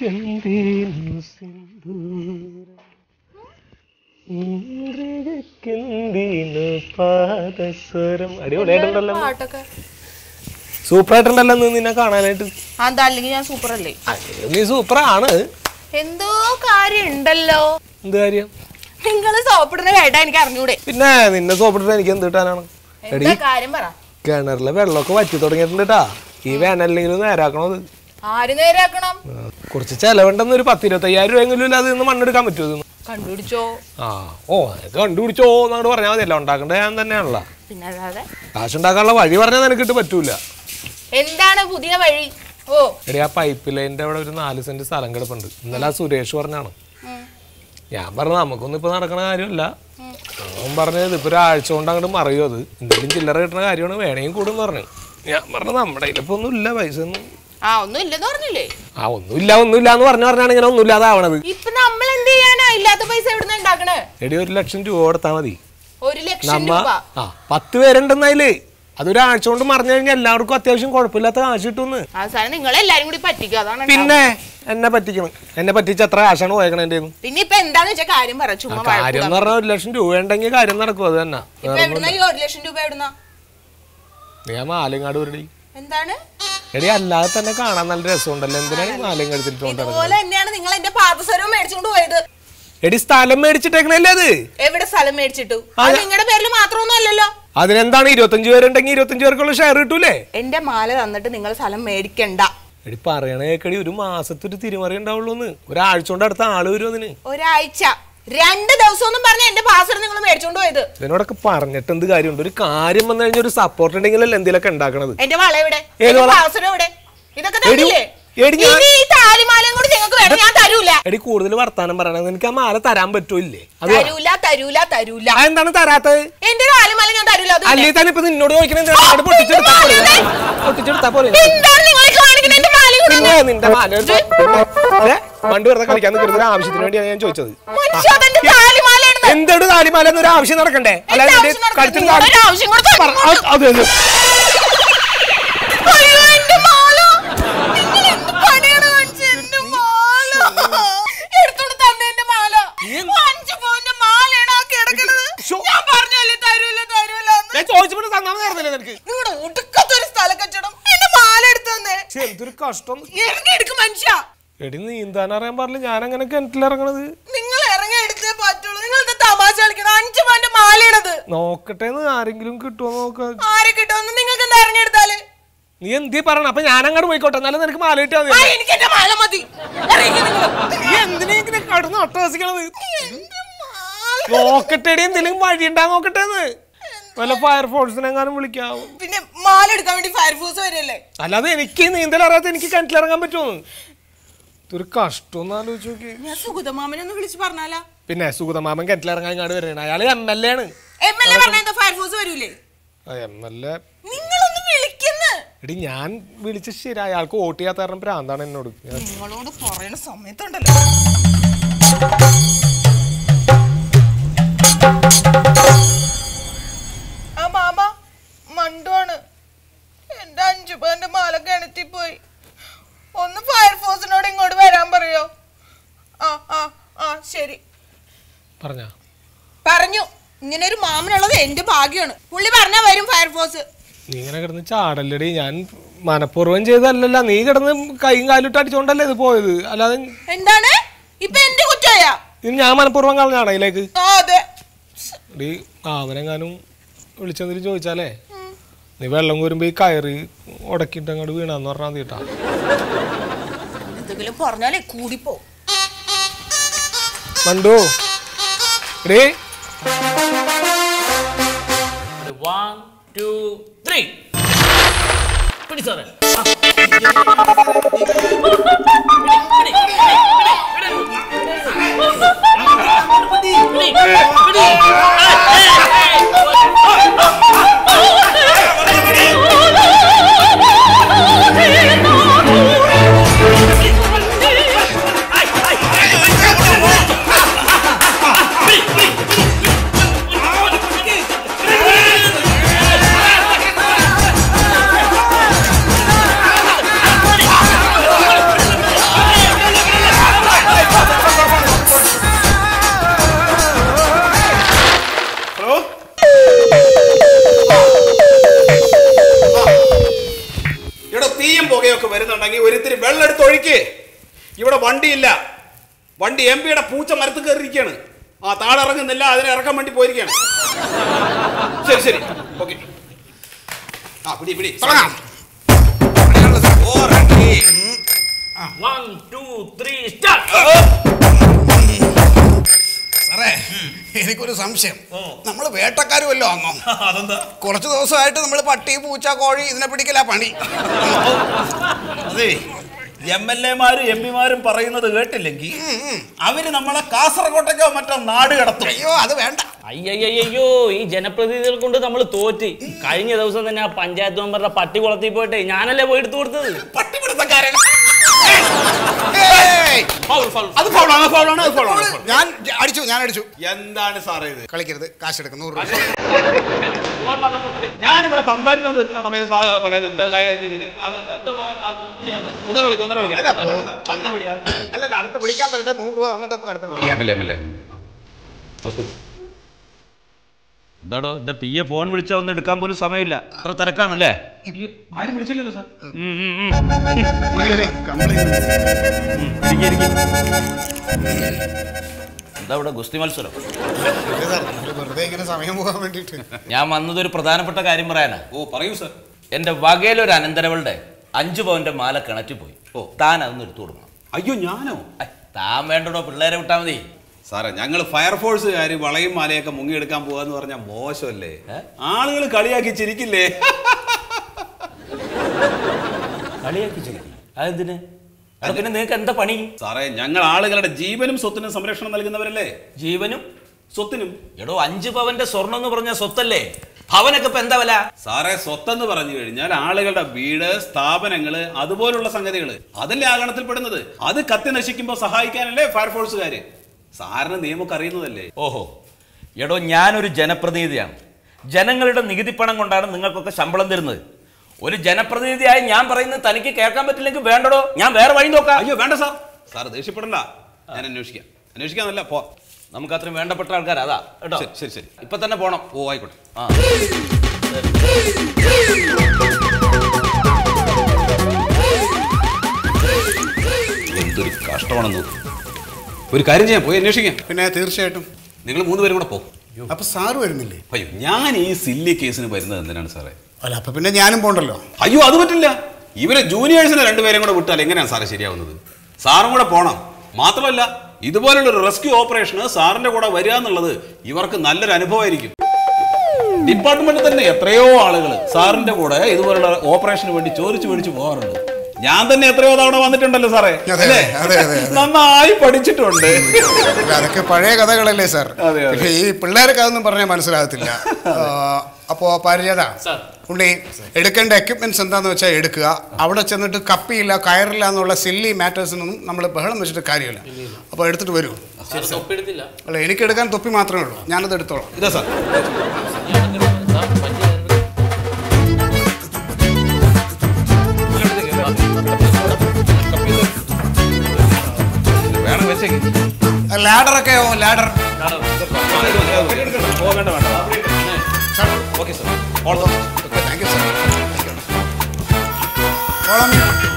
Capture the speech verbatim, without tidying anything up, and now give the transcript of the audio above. கெந்தேனும் சிந்தூரம் ഇന്ദ്രഗ കെന്തേനു പാദസ്വരം അടിയോ ലേട്ടണ്ടല്ലോ പാട്ടൊക്കെ സൂപ്പർ ആയിട്ടണ്ടല്ലോ നിന്നെ കാണാനായിട്ട് അതാ അല്ലെങ്കിൽ ഞാൻ സൂപ്പർ അല്ലേ നീ സൂപ്പർ ആണ് എന്തോ കാര്യം ഉണ്ടല്ലോ എന്ത് കാര്യം നിങ്ങൾ സോപ്പിടുന്ന കേട്ടാ എനിക്ക് അറിഞ്ഞൂടെ പിന്നെ നിന്നെ സോപ്പിടുന്ന എനിക്ക് എന്ത് കിട്ടാനാണ് എന്താ കാര്യം പറ കിണറിലെ വെള്ളമൊക്കെ വറ്റി തുടങ്ങിയിട്ടുണ്ട് കേട്ടാ ഈ വേനലിലെങ്കിലും നേരാക്കണോ അത് ആര് നേരാക്കണം കുറച്ച് ചെലവുണ്ടെന്ന് ഒരു പത്ത് ഇരുപത്തയ്യായിരം രൂപ എങ്കിലും അത് നിന്ന് മണ്ണെടുക്കാൻ പറ്റുമോ കണ്ടുപിടിച്ചോ ആ ഓ കണ്ടുപിടിച്ചോ എന്നോട് പറഞ്ഞാൽ മതിയല്ല ഉണ്ടാക്കേണ്ടത് ഞാൻ തന്നെയാണല്ലോ പിന്നെ അല്ലാതെ കാശുണ്ടാക്കാനുള്ള വഴി പറഞ്ഞാൽ നിനക്കിട്ട് പറ്റൂല എന്താണ് പുതിയ വഴി ഓ എടി ആ പൈപ്പ് ലൈൻ്റെ അവിടെ ഒരു നാല് സെന്റ് സ്ഥലം കിടപ്പുണ്ട് ഇന്നലെ ആ സുരേഷ് പറഞ്ഞാണ് ഞാൻ പറഞ്ഞ നമുക്കൊന്നും ഇപ്പൊ നടക്കണ കാര്യമല്ല അവൻ പറഞ്ഞത് ഇപ്പൊ ഒരാഴ്ച കൊണ്ട് അങ്ങോട്ട് മറിയോ അത് എന്തെങ്കിലും ചില്ലറ കിട്ടുന്ന കാര്യമാണ് വേണമെങ്കിൽ കൂടും പറഞ്ഞു ഞാൻ പറഞ്ഞത് നമ്മുടെ ഇപ്പൊ ഒന്നും ഇല്ല പൈസ ഒന്നും ആ ഒന്നും ഇല്ലെന്ന് പറഞ്ഞില്ലേ ആ ഒന്നുമില്ല ഒന്നുമില്ല എന്ന് പറഞ്ഞു പറഞ്ഞാണ് ഇങ്ങനെ ഒന്നും ഇല്ലാതാവണത് ഇപ്പൊ നമ്മൾ എന്ത് ചെയ്യാനാ ഇല്ലാത്ത പൈസ എവിടുന്ന് ഉണ്ടാക്കണേ എടി ഒരു ലക്ഷം രൂപ കൊടുത്താൽ മതി ഒരു ലക്ഷം രൂപ ആ പത്ത് പേരുണ്ടെന്നതില് അതൊരാഴ്ച കൊണ്ട് മറിഞ്ഞു കഴിഞ്ഞാൽ എല്ലാവർക്കും അത്യാവശ്യം കുഴപ്പമില്ലാത്ത കാശ് കിട്ടുമെന്ന് അവസാനം നിങ്ങളെല്ലാരും കൂടി പറ്റിക്കും അതാണ് പിന്നെ എന്നെ പറ്റിക്കണം എന്നെ പറ്റിച്ച് എത്ര കാശാണ് പോയേക്കണം എന്റെ പിന്നെ ഇപ്പൊ എന്താന്ന് വെച്ചാൽ കാര്യം പറ ചുമ്മാ കാര്യം എന്ന് പറഞ്ഞാൽ ഒരു ലക്ഷം രൂപ ഉണ്ടെങ്കിൽ കാര്യം നടക്കും അത് തന്നെ ഒരു ലക്ഷം രൂപ എവിടുന്നാ ഞാൻ മാലിങ്ങാട് വരടി എന്താണ് എടി അല്ലാതെ തന്നെ കാണാൻ നല്ല രസമുണ്ടല്ലോ എന്തിനാണ് മാലിങ്ങ എടുത്തിട്ട് എടി സ്ഥലം മേടിച്ചിട്ടേക്കണല്ലേ അത് എവിടെ സ്ഥലം മേടിച്ചിട്ടു നിങ്ങളുടെ പേരിൽ മാത്രമൊന്നും അല്ലല്ലോ അതിനെന്താണ് ഇരുപത്തഞ്ചു പേരുണ്ടെങ്കിൽ ഇരുപത്തഞ്ചു പേർക്കുള്ള ഷെയർ കിട്ടൂലേ എന്റെ മാല തന്നിട്ട് നിങ്ങൾ സ്ഥലം മേടിക്കണ്ട എടി പറയണേക്കടി ഒരു മാസത്തൊരു തിരിമറി ഉണ്ടാവുള്ളൂന്ന് ഒരാഴ്ച കൊണ്ട് അടുത്ത ആള് വരും അതിന് ഒരാഴ്ച രണ്ട് ദിവസം പറഞ്ഞ എന്റെ പാസ്വേഡ് നിങ്ങൾ മേടിച്ചോണ്ട് പോയത് ഇതിനോടൊക്കെ പറഞ്ഞിട്ട് എന്ത് കാര്യമുണ്ട് ഒരു കാര്യം വന്നു കഴിഞ്ഞാൽ ഒരു സപ്പോർട്ട് ഉണ്ടെങ്കിലല്ലേ എന്തെങ്കിലുമൊക്കെ ഉണ്ടാക്കണത് എന്റെ വള എവിടെ ഇതൊക്കെ തരില്ലേ എടി കൂടുതൽ വർത്താനം പറയണത് എനിക്ക് ആ മാല തരാൻ പറ്റൂല്ലേ എന്താണ് തരാത്തത് അല്ലെങ്കിൽ തന്നെ ഇപ്പൊ നിന്നോട് ചോദിക്കണെന്താണ് പൊട്ടിച്ചെടുത്താ പോലെ നിന്റെ മാല പണ്ട് വെറുതെ കളിക്കാൻ നിൽക്കുന്ന ഒരു ആവശ്യത്തിന് വേണ്ടിയാണ് ഞാൻ ചോദിച്ചത് എന്തൊരു താലിമാല എന്നൊരു ആവശ്യം നടക്കണ്ടേ അല്ലാതെ കഴുത്തിൽ നീന്താൻ അറിയാൻ പാടില്ല ഞാൻ അങ്ങനെ കിണറ്റിലിറങ്ങണത് നിങ്ങൾ ഇറങ്ങി എടുത്തേ പറ്റുള്ളൂ നിങ്ങൾ തമാശ കളിക്കണം അഞ്ചു പവന്റെ മാലയാണത് നോക്കട്ടെ ആരെങ്കിലും കിട്ടുമോ നോക്കാം ആരെ കിട്ടുമെന്ന് നിങ്ങൾക്ക് എന്താ ഇറങ്ങിയെടുത്താല് നീ എന്തി പറയണം അപ്പൊ ഞാൻ അങ്ങോട്ട് പോയിക്കോട്ടെ എന്നാലും നിനക്ക് മാല കിട്ടാ എനിക്ക് എന്റെ മാല മതി നീ എന്തിനെങ്കിലും കടന്ന് ഒട്ടവസിക്കണത് നോക്കട്ടെ എന്തെങ്കിലും വഴി ഉണ്ടാ നോക്കട്ടെ വല്ല ഫയർഫോഴ്സിനെങ്ങാനും വിളിക്കാവും പിന്നെ മാല എടുക്കാൻ വേണ്ടി ഫയർഫോഴ്സ് വരല്ലേ അല്ലാതെ എനിക്ക് നീന്തൽ അറിയാത്ത എനിക്ക് കിണറ്റിലിറങ്ങാൻ പറ്റുമോ ഒരു കഷ്ടം ആലോചിച്ച് ഞാൻ സുഗതമാമനെ ഒന്ന് വിളിച്ചു പറഞ്ഞാലാ പിന്നെ സുഗതമാമൻ കിണറ്റിലിറങ്ങാൻ ഇങ്ങോട്ട് വരണേ അയാൾ എം എൽ എ ആണ് എടി ഞാൻ വിളിച്ച ശരി അയാൾക്ക് വോട്ട് ചെയ്യാത്ത കാരണം ഭ്രാന്താണ് എന്നോട് നിങ്ങളോട് പറയുന്ന സമയത്തുണ്ടല്ലോ ആ മാമ മണ്ടോണ് എന്റെ അഞ്ചു പേന്റെ മാല കിണറ്റി പോയി ഒന്ന് ഫയർഫോഴ്സിനോട് ഇങ്ങോട്ട് വരാൻ പറയോ ആ ആ ആ ശരി പറഞ്ഞോ പറഞ്ഞു ഇങ്ങനെ ഒരു മാമനുള്ളത് എന്റെ ഭാഗ്യമാണ് പുള്ളി പറഞ്ഞാ വരും ഫയർഫോഴ്സ് നീ ഇങ്ങനെ കിടന്ന് ചാടല്ലടി ഞാൻ മനഃപൂർവ്വം ചെയ്തല്ല നീ കിടന്ന് കൈയും കാലിട്ട് അടിച്ചോണ്ടല്ലേ ഇത് പോയത് അല്ലാതെ എന്താണ് ഇപ്പൊ എന്റെ കുറ്റമായാ ഞാൻ മനഃപൂർവ്വം കളഞ്ഞാണോ ഇതിലേക്ക് അവനെങ്ങാനും വിളിച്ചെന്തിന് ചോദിച്ചാലേ നീ വെള്ളം കോരുമ്പോ ഈ കയറി ഉടക്കിട്ട് അങ്ങോട്ട് വീണാന്ന് പറഞ്ഞാൽ തീട്ടാ പറഞ്ഞാലേ കൂടിപ്പോ മണ്ടു വാങ്ങി ഒരിത്തിരി വെള്ളം എടുത്ത് ഒഴിക്ക്. ഇവിടെ വണ്ടിയില്ല, വണ്ടി എം പിയുടെ പൂച്ച മരത്ത് കയറിയിരിക്കുകയാണ്. ആ താഴെ ഇറങ്ങുന്നില്ല, അതിനെ ഇറക്കാൻ വേണ്ടി പോയിരിക്കുകയാണ്. ശരി ശരി ഓക്കെ. ആ പിടി പിടി തുടങ്ങാം. സാറേ എനിക്കൊരു സംശയം, നമ്മള് വേട്ടക്കാരുമല്ലോ ആണോ? കുറച്ചു ദിവസമായിട്ട് നമ്മള് പട്ടി പൂച്ച കോഴി ഇതിനെ പിടിക്കലാ പണി. എം എൽ എമാരും എം പിമാരും പറയുന്നത് കേട്ടില്ലെങ്കിൽ അവര് നമ്മളെ കാസർകോട്ടേക്കോ മറ്റോ നാട് കടത്തും. അയ്യോ അത് വേണ്ട. അയ്യയ്യോ ഈ ജനപ്രതിനിധികൾ കൊണ്ട് നമ്മൾ തോറ്റ്. കഴിഞ്ഞ ദിവസം തന്നെ ആ പഞ്ചായത്ത് മെമ്പറുടെ പട്ടി കുളത്തിൽ പോയിട്ട് ഞാനല്ലേ പോയി എടുത്തു കൊടുത്തത്. പട്ടിപിടുത്തക്കാരൻ ഞാൻ അടിച്ചു ഞാൻ അടിച്ചു എന്താണ് സാറേ ഇത്? കളിക്കരുത്, കാശെടുക്കും. നൂറ് രൂപ ഞാനിവിടെ സംസാരിച്ചത് എന്താടോ? എന്റെ പി എ ഫോൺ വിളിച്ചാ ഒന്നും എടുക്കാൻ പോലും സമയമില്ല, അത്ര തിരക്കാണല്ലേ? ആരും വിളിച്ചില്ലല്ലോ സാർ. എന്താ ഇവിടെ ഗുസ്തി മത്സരം? ഞാൻ വന്നതൊരു പ്രധാനപ്പെട്ട കാര്യം പറയാനാ. ഓ പറയൂ സാർ. എന്റെ വകയിലൊരു അനന്തരവളുടെ അഞ്ചു പവന്റെ മാല കിണറ്റി പോയി. ഓ താൻ അതൊന്ന് എടുത്തു കൊടുക്കണം. അയ്യോ ഞാനോ? താൻ വേണ്ടടോ, പിള്ളേരെ വിട്ടാൽ മതി. സാറേ ഞങ്ങൾ ഫയർഫോഴ്സുകാർ വളയും മാലയൊക്കെ മുങ്ങിയെടുക്കാൻ പോകാന്ന് പറഞ്ഞാൽ മോശമല്ലേ? ആളുകൾ കളിയാക്കി ചിരിക്കില്ലേ? കളിയാക്കി ചിരിക്കും. അതെന്തിന്? അതിന് നിങ്ങൾക്ക് എന്താ പണി? സാറേ ഞങ്ങൾ ആളുകളുടെ ജീവനും സ്വത്തിനും സംരക്ഷണം നൽകുന്നവരല്ലേ. ജീവനും സ്വത്തിനും? എടോ അഞ്ചു പവന്റെ സ്വർണം എന്ന് പറഞ്ഞ സ്വത്തല്ലേ, ഭവനൊക്കെ ഇപ്പൊ എന്താ വില? സാറേ സ്വത്തെന്ന് പറഞ്ഞു കഴിഞ്ഞാൽ ആളുകളുടെ വീട്, സ്ഥാപനങ്ങള്, അതുപോലുള്ള സംഗതികള് അതല്ലേ ആഗണത്തിൽ പെടുന്നത്. അത് കത്തി നശിക്കുമ്പോ സഹായിക്കാനല്ലേ ഫയർഫോഴ്സുകാര്. സാറിന് നിയമമൊക്കെ അറിയുന്നതല്ലേ? ഓഹോ എടോ ഞാനൊരു ജനപ്രതിനിധിയാണ്. ജനങ്ങളുടെ നികുതി പണം കൊണ്ടാണ് നിങ്ങൾക്കൊക്കെ ശമ്പളം തരുന്നത്. ഒരു ജനപ്രതിനിധിയായി ഞാൻ പറയുന്നത് തനിക്ക് കേൾക്കാൻ പറ്റില്ലെങ്കിൽ വേണ്ടടോ, ഞാൻ വേറെ വഴി നോക്കാം. അയ്യോ വേണ്ട സാർ. സാർ ദേഷ്യപ്പെടണ്ട, ഞാൻ അന്വേഷിക്കാം. അന്വേഷിക്കാന്നല്ല പോ, നമുക്ക് അത്രയും വേണ്ടപ്പെട്ട ആൾക്കാരാ. അതാ കേട്ടോ. ശരി ശരി ഇപ്പൊ തന്നെ പോണം. ഓ ആയിക്കോട്ടെ. ആ എന്തൊരു കഷ്ടമാണെന്ന്. ഒരു കാര്യം ചെയ്യാൻ പോയി അന്വേഷിക്കാം. പിന്നെ തീർച്ചയായിട്ടും നിങ്ങൾ മൂന്നുപേരും കൂടെ പോകും. അപ്പൊ സാറ് വരുന്നില്ലേ? അയ്യോ ഞാൻ ഈ സില്ലി കേസിന് വരുന്നത് എന്തിനാണ് സാറേ? അല്ല അപ്പൊ പിന്നെ ഞാനും പോണ്ടല്ലോ. അയ്യോ അത് പറ്റില്ല, ഇവരെ ജൂനിയേഴ്സിനെ രണ്ടുപേരും കൂടെ വിട്ടാൽ എങ്ങനെയാണ് സാറേ ശരിയാവുന്നത്? സാറും കൂടെ പോണം. മാത്രമല്ല ഇതുപോലുള്ള ഒരു റെസ്ക്യൂ ഓപ്പറേഷന് സാറിന്റെ കൂടെ വരിക എന്നുള്ളത് ഇവർക്ക് നല്ലൊരു അനുഭവമായിരിക്കും. ഡിപ്പാർട്ട്മെന്റിൽ തന്നെ എത്രയോ ആളുകൾ സാറിന്റെ കൂടെ ഇതുപോലുള്ള ഓപ്പറേഷന് വേണ്ടി ചോദിച്ചു മേടിച്ചു പോകാറുണ്ട്. ഞാൻ തന്നെ എത്രയോ തവണ വന്നിട്ടുണ്ടല്ലോ സാറേ. നന്നായി പഠിച്ചിട്ടുണ്ട്. അതൊക്കെ പഴയ കഥകളല്ലേ സാർ, ഈ പിള്ളേർക്ക് അതൊന്നും പറഞ്ഞാൽ മനസ്സിലാകത്തില്ല. അപ്പോ പരിചയത ഉണ്ണി, എടുക്കേണ്ട എക്യുപ്മെന്റ്സ് എന്താന്ന് വെച്ചാൽ എടുക്കുക. അവിടെ ചെന്നിട്ട് കപ്പിയില്ല കയറില്ല എന്നുള്ള സില്ലി മാറ്റേഴ്സിനൊന്നും നമ്മൾ ബഹളം വെച്ചിട്ട് കാര്യമില്ല. അപ്പൊ എടുത്തിട്ട് വരൂ. അല്ല എനിക്ക് എടുക്കാൻ തൊപ്പി മാത്രമേ ഉള്ളൂ, ഞാനത് എടുത്തോളാം. ഇതാ സാർ. ലാഡറൊക്കെയോ? Ladder okay sir. Thank you sir.